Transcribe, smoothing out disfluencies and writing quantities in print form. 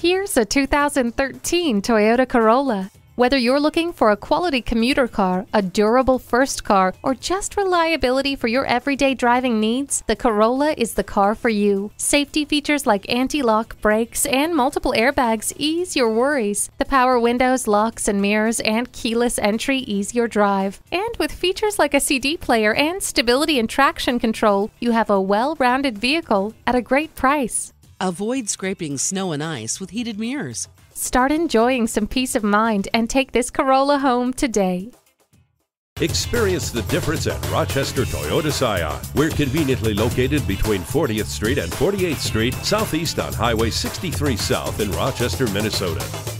Here's a 2013 Toyota Corolla. Whether you're looking for a quality commuter car, a durable first car, or just reliability for your everyday driving needs, the Corolla is the car for you. Safety features like anti-lock brakes and multiple airbags ease your worries. The power windows, locks and mirrors, and keyless entry ease your drive. And with features like a CD player and stability and traction control, you have a well-rounded vehicle at a great price. Avoid scraping snow and ice with heated mirrors. Start enjoying some peace of mind and take this Corolla home today. Experience the difference at Rochester Toyota Scion. We're conveniently located between 40th Street and 48th Street, southeast on Highway 63 South in Rochester, Minnesota.